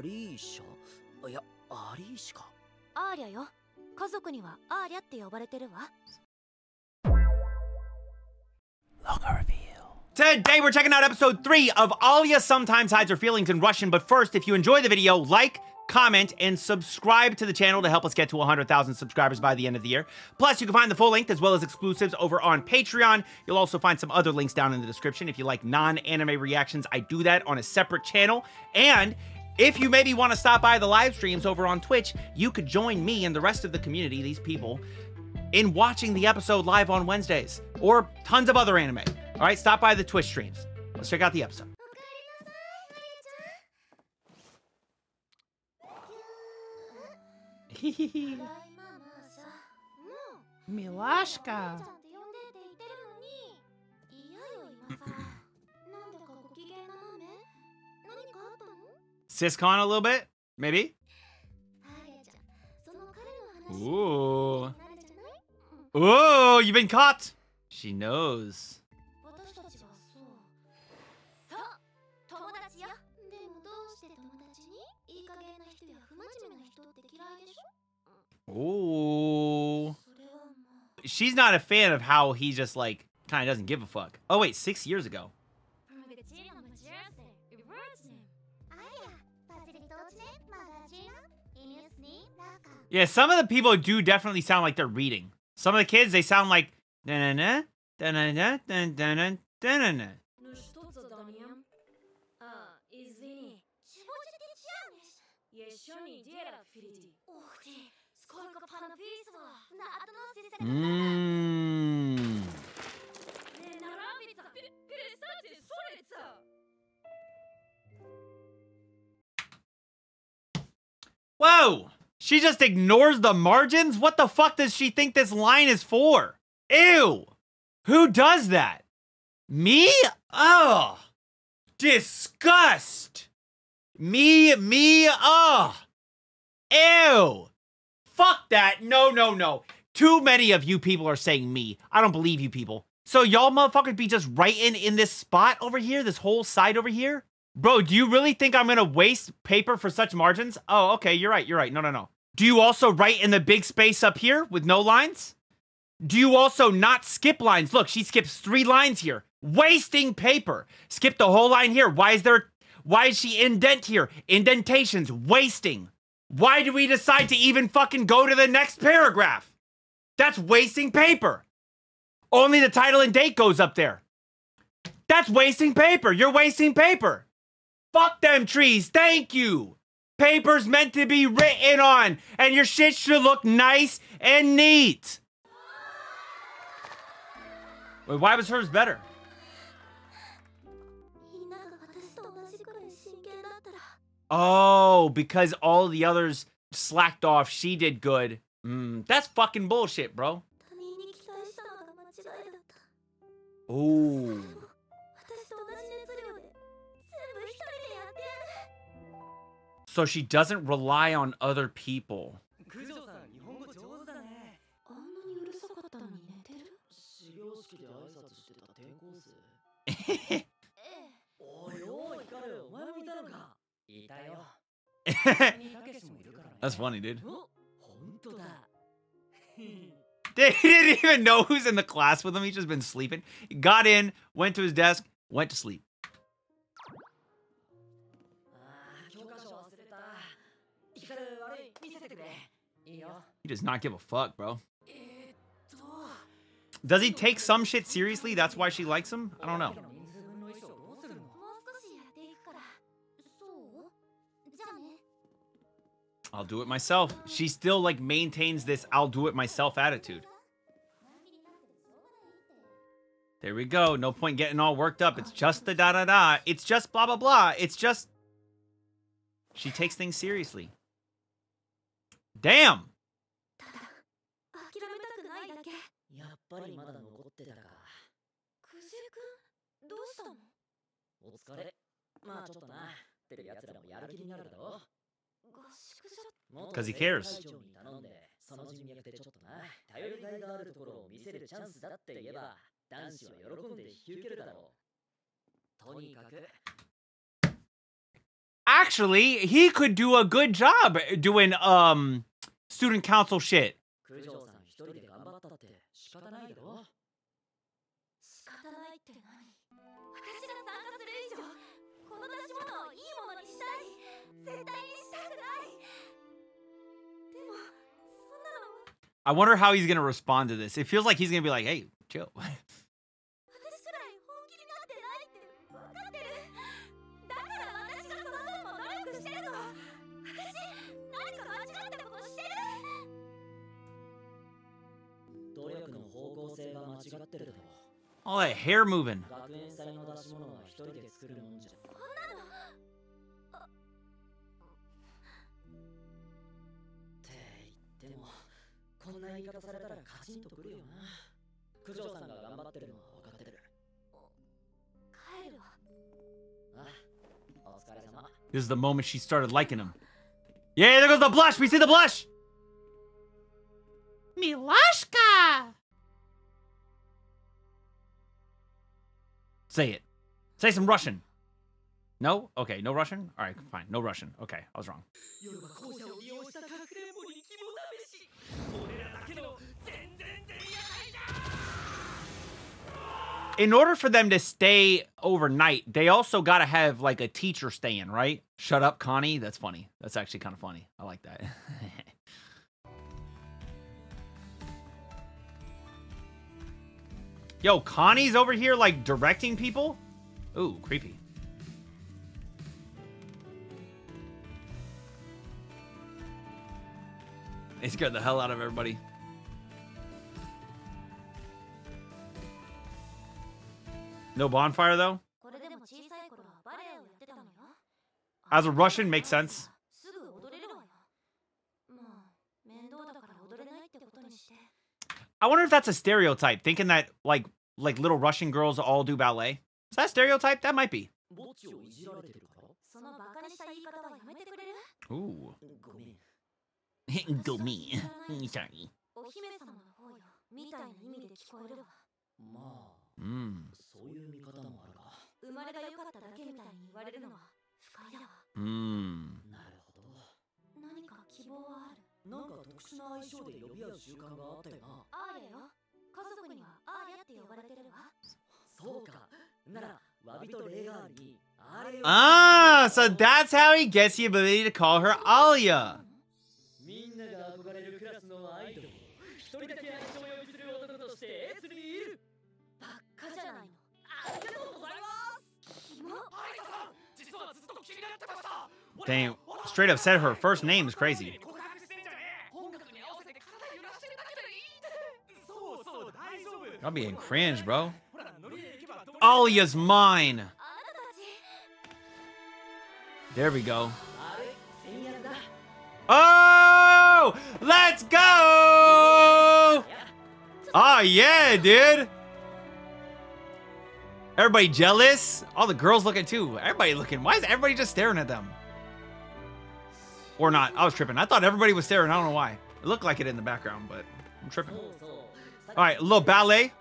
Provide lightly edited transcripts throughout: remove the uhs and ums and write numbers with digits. Alyesha? Yeah, Alyeshka. Alya, yo. 家族にはアーリャって呼ばれてるわ。Today we're checking out episode 3 of Alya Sometimes Hides Her Feelings in Russian, but first, if you enjoy the video, like, comment, and subscribe to the channel to help us get to 100,000 subscribers by the end of the year. Plus, you can find the full length as well as exclusives over on Patreon. You'll also find some other links down in the description. If you like non-anime reactions, I do that on a separate channel. And if you maybe want to stop by the live streams over on Twitch, you could join me and the rest of the community, these people, in watching the episode live on Wednesdays, or tons of other anime. All right, stop by the Twitch streams. Let's check out the episode. Milashka. Siscon a little bit, maybe. Ooh. Ooh, you've been caught. She knows. Ooh. She's not a fan of how he just like kind of doesn't give a fuck. Oh wait, 6 years ago. Yeah, some of the people do definitely sound like they're reading. Some of the kids, they sound like da-na-na, da-na-na, da-na-na, da-na-na. Mm. Whoa! She just ignores the margins? What the fuck does she think this line is for? Ew! Who does that? Me? Ugh! Disgust! Me, ugh! Ew! Fuck that! No. Too many of you people are saying me. I don't believe you people. So y'all motherfuckers be just writing in this spot over here? This whole side over here? Bro, do you really think I'm gonna waste paper for such margins? Oh, okay, you're right. No. Do you also write in the big space up here with no lines? Do you also not skip lines? Look, she skips 3 lines here. Wasting paper. Skip the whole line here. Why is she indent here? Indentations, wasting. Why do we decide to even fucking go to the next paragraph? That's wasting paper. Only the title and date goes up there. That's wasting paper. You're wasting paper. Fuck them trees, thank you. Paper's meant to be written on, and your shit should look nice and neat. Wait, why was hers better? Oh, because all the others slacked off, she did good. That's fucking bullshit, bro. Ooh. So she doesn't rely on other people. That's funny, dude. They didn't even know who's in the class with him. He's just been sleeping. He got in, went to his desk, went to sleep. He does not give a fuck, bro. Does he take some shit seriously? That's why she likes him? I don't know. I'll do it myself. She still, like, maintains this I'll do it myself attitude. There we go. No point getting all worked up. It's just the da-da-da. It's just blah, blah, blah. It's just... She takes things seriously. Damn! Because he cares. Actually, he could do a good job doing student council shit. I wonder how he's gonna respond to this. It feels like he's gonna be like, hey, chill. All that hair moving. This is the moment she started liking him. Yeah, there goes the blush. We see the blush. Milashka. Say it. Say some Russian. No? Okay, no Russian? All right, fine. No Russian. Okay, I was wrong. In order for them to stay overnight, they also gotta have like a teacher staying, right? Shut up, Connie. That's funny. That's actually kind of funny. I like that. Yo, Connie's over here like directing people? Ooh, creepy. They scared the hell out of everybody. No bonfire though? As a Russian, makes sense. I wonder if that's a stereotype, thinking that like little Russian girls all do ballet. Is that a stereotype? That might be. Ooh. Go me. Sorry. Ah, so that's how he gets the ability to call her Alya. Damn, straight up said her first name is crazy. I'm being cringe, bro. Alya's mine. There we go. Oh, let's go. Oh, yeah, dude. Everybody jealous? All the girls looking too. Everybody looking. Why is everybody just staring at them? Or not. I was tripping. I thought everybody was staring. I don't know why. It looked like it in the background, but I'm tripping. All right, a little ballet.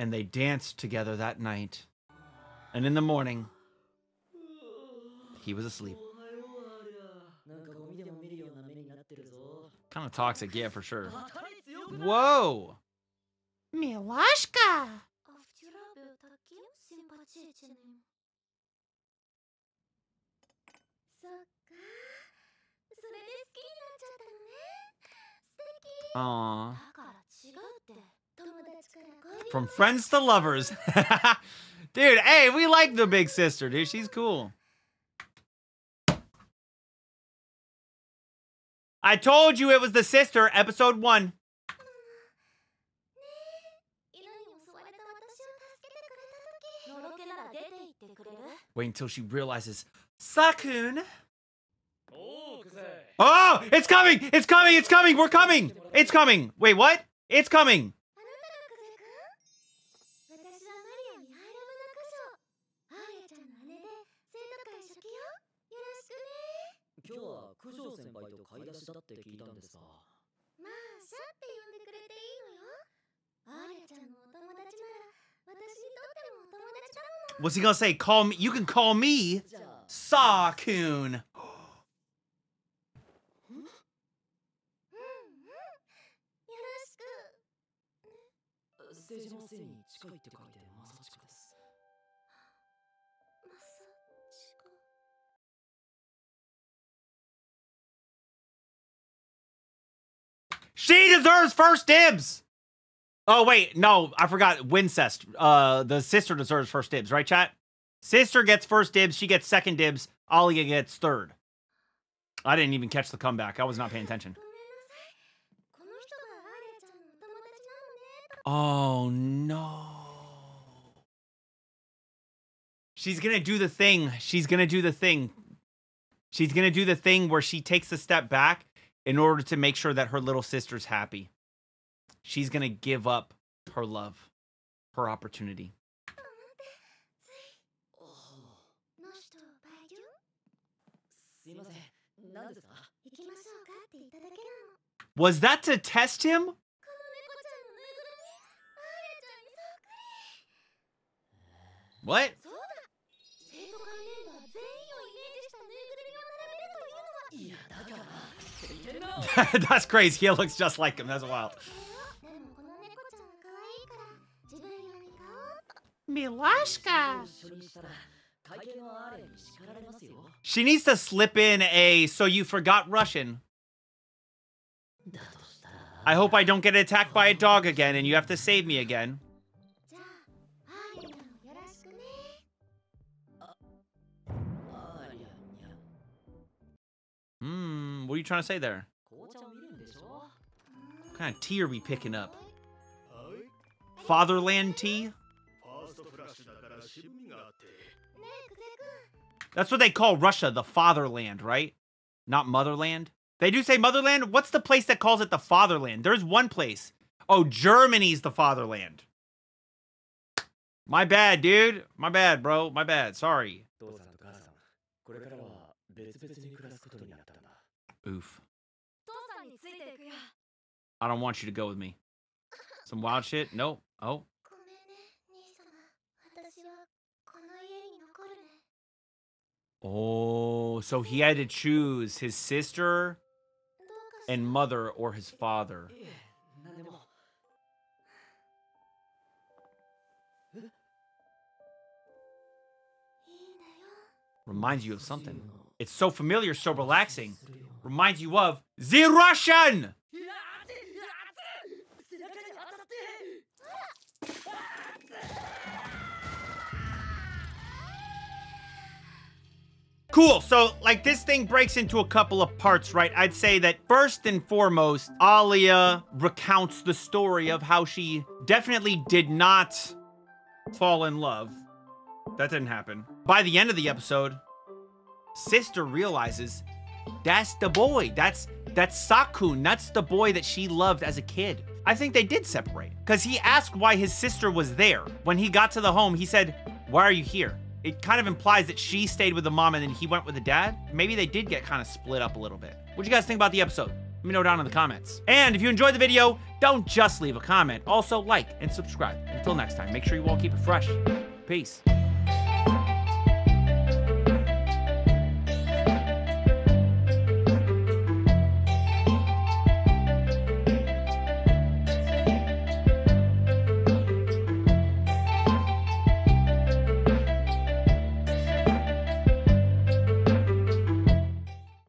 And they danced together that night. And in the morning, he was asleep. Kind of toxic, yeah, for sure. Whoa! Milashka! Aww. From friends to lovers. Dude, hey, we like the big sister, dude. She's cool. I told you it was the sister, episode 1. Wait until she realizes Sa-kun. Oh, it's coming! It's coming! It's coming! We're coming! It's coming! Wait, what? It's coming! What's he gonna say? Call me. You can call me Sa-kun. She deserves first dibs. Oh wait, no, I forgot. Wincest. The sister deserves first dibs, right, chat? Sister gets first dibs. She gets second dibs. Alya gets third. I didn't even catch the comeback. I was not paying attention. Oh no. She's gonna do the thing. She's gonna do the thing. She's gonna do the thing where she takes a step back in order to make sure that her little sister's happy. She's gonna give up her love, her opportunity. Was that to test him? What? That's crazy. He looks just like him. That's wild. Milashka. She needs to slip in a "so you forgot Russian. I hope I don't get attacked by a dog again and you have to save me again." What are you trying to say there? What kind of tea are we picking up? Fatherland tea? That's what they call Russia, the fatherland, right? Not motherland? They do say motherland? What's the place that calls it the fatherland? There's one place. Oh, Germany's the fatherland. My bad, dude. My bad, bro. My bad. Sorry. Oof. I don't want you to go with me. Some wild shit? Nope. Oh. Oh, so he had to choose his sister and mother or his father. Reminds you of something. It's so familiar, so relaxing. Reminds you of the Russian! Cool, so like this thing breaks into a couple of parts, right? I'd say that first and foremost, Alya recounts the story of how she definitely did not fall in love. That didn't happen. By the end of the episode, sister realizes that's the boy. That's Sa-kun. That's the boy that she loved as a kid. I think they did separate because he asked why his sister was there. When he got to the home, he said, "Why are you here?" It kind of implies that she stayed with the mom and then he went with the dad. Maybe they did get kind of split up a little bit. What do you guys think about the episode? Let me know down in the comments. And if you enjoyed the video, don't just leave a comment. Also like and subscribe. Until next time, make sure you all keep it fresh. Peace.